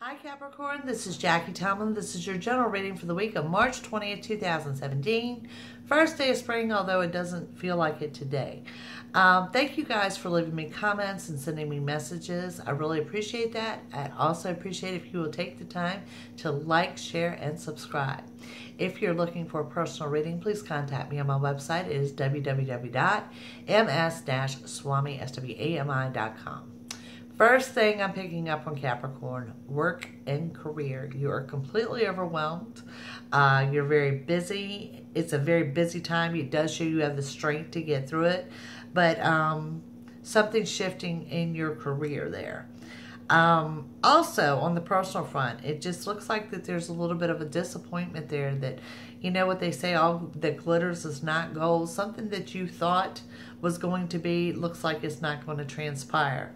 Hi Capricorn, this is Jackie Tomlin. This is your general reading for the week of March 20th, 2017. First day of spring, although it doesn't feel like it today. Thank you guys for leaving me comments and sending me messages. I really appreciate that. I also appreciate if you will take the time to like, share, and subscribe. If you're looking for a personal reading, please contact me on my website. It is www.ms-swami.com. First thing I'm picking up on Capricorn, work and career. You are completely overwhelmed. You're very busy. It's a very busy time. It does show you have the strength to get through it. But something's shifting in your career there. Also, on the personal front, it just looks like that there's a little bit of a disappointment there that, you know what they say, all that glitters is not gold. Something that you thought was going to be looks like it's not going to transpire.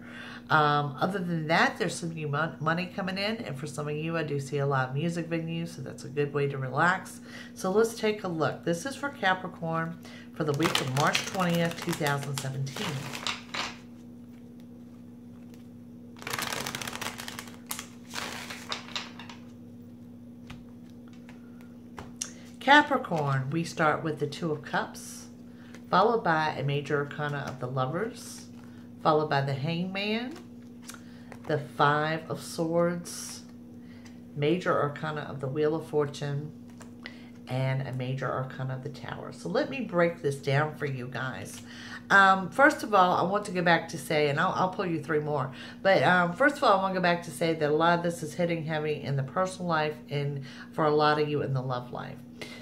Other than that, there's some new money coming in, and for some of you, I do see a lot of music venues, so that's a good way to relax. So let's take a look. This is for Capricorn for the week of March 20th, 2017. Capricorn, we start with the Two of Cups, followed by a major arcana of the Lovers, followed by the Hangman, the Five of Swords, major arcana of the Wheel of Fortune, and a major arcana of the Tower. So let me break this down for you guys. First of all, I want to go back to say, and I'll pull you three more, but first of all, I want to go back to say that a lot of this is hitting heavy in the personal life and for a lot of you in the love life.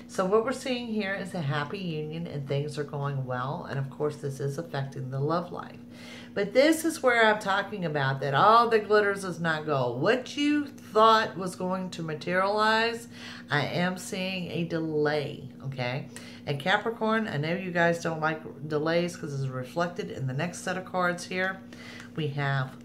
So what we're seeing here is a happy union and things are going well. And of course, this is affecting the love life. But this is where I'm talking about that all that glitters is not gold. What you thought was going to materialize, I am seeing a delay, okay? And Capricorn, I know you guys don't like delays because it's reflected in the next set of cards here. We have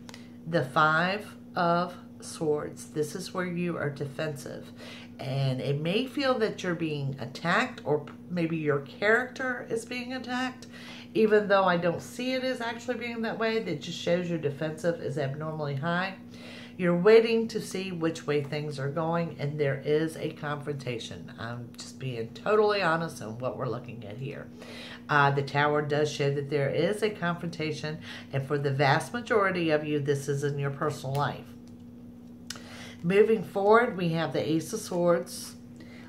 the Five of Swords. This is where you are defensive. And it may feel that you're being attacked, or maybe your character is being attacked. Even though I don't see it as actually being that way, that just shows your defensive is abnormally high. You're waiting to see which way things are going, and there is a confrontation. I'm just being totally honest on what we're looking at here. The Tower does show that there is a confrontation, and for the vast majority of you, this is in your personal life. Moving forward, we have the Ace of Swords,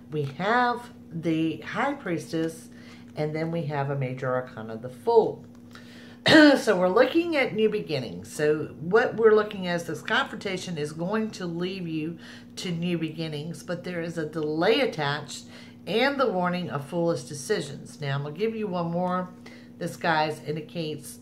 we have the High Priestess, and then we have a major arcana, the Fool. So we're looking at new beginnings. So what we're looking at is this confrontation is going to lead you to new beginnings, but there is a delay attached and the warning of foolish decisions. Now, I'm going to give you one more. This, guys, indicates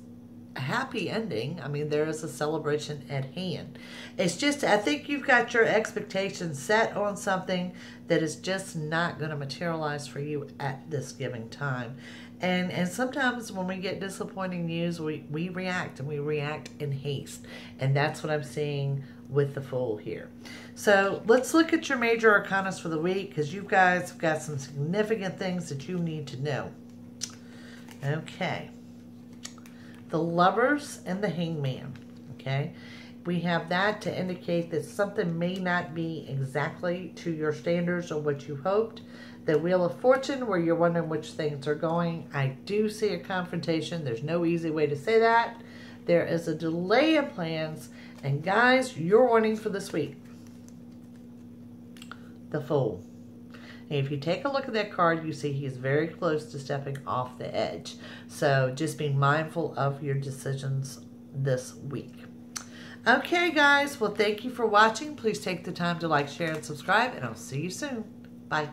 a happy ending. I mean, there is a celebration at hand. It's just, I think you've got your expectations set on something that is just not going to materialize for you at this given time. And sometimes when we get disappointing news, we react, and we react in haste. And that's what I'm seeing with the Fool here. So let's look at your major arcana for the week, because you guys have got some significant things that you need to know. Okay. The Lovers and the Hangman, okay? We have that to indicate that something may not be exactly to your standards or what you hoped. The Wheel of Fortune, where you're wondering which things are going. I do see a confrontation. There's no easy way to say that. There is a delay in plans. And guys, your warning for this week, the Fool. And if you take a look at that card, you see he's very close to stepping off the edge. So just be mindful of your decisions this week. Okay, guys. Well, thank you for watching. Please take the time to like, share, and subscribe. And I'll see you soon. Bye.